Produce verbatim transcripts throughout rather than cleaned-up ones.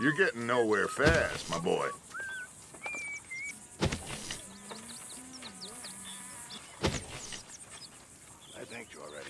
You're getting nowhere fast, my boy. I thanked you already.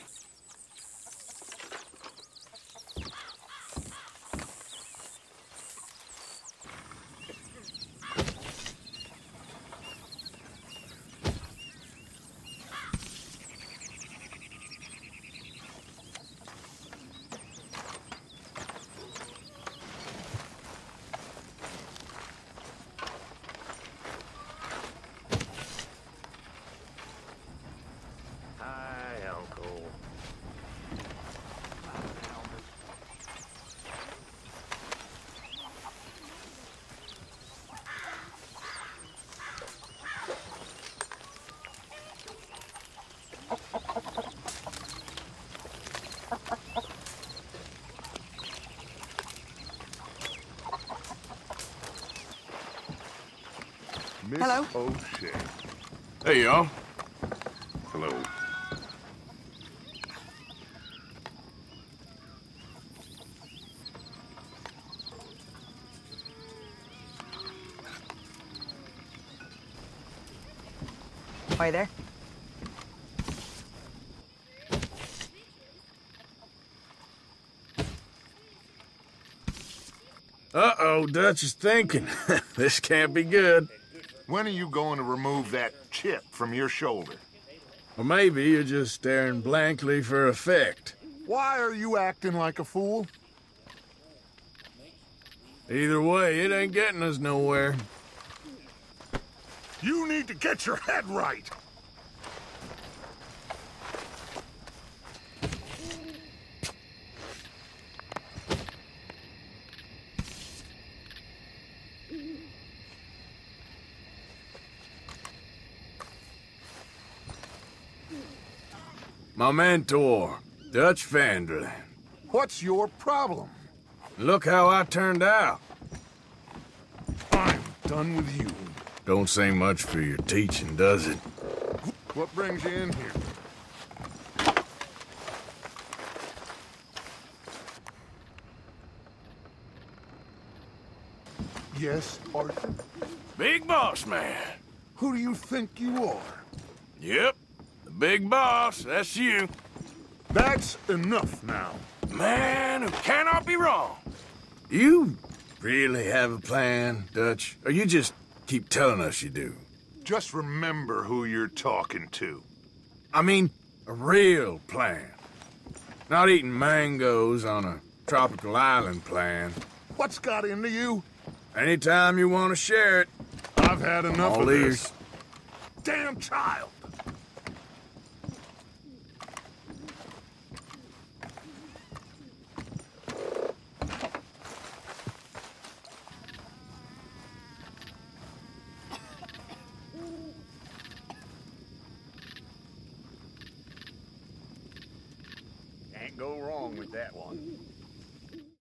Miss Hello. O'Shea. Hey, y'all. Hello. Are you there? Uh-oh, Dutch is thinking. This can't be good. When are you going to remove that chip from your shoulder? Or maybe you're just staring blankly for effect. Why are you acting like a fool? Either way, it ain't getting us nowhere. You need to get your head right. My mentor, Dutch van der Linde. What's your problem? Look how I turned out. I'm done with you. Don't say much for your teaching, does it? What brings you in here? Yes, Arthur? Big boss man. Who do you think you are? Yep. Big boss, that's you. That's enough now. Man who cannot be wrong. You really have a plan, Dutch? Or you just keep telling us you do? Just remember who you're talking to. I mean, a real plan. Not eating mangoes on a tropical island plan. What's got into you? Anytime you want to share it. I've had enough of this. Damn child! Go wrong with that one.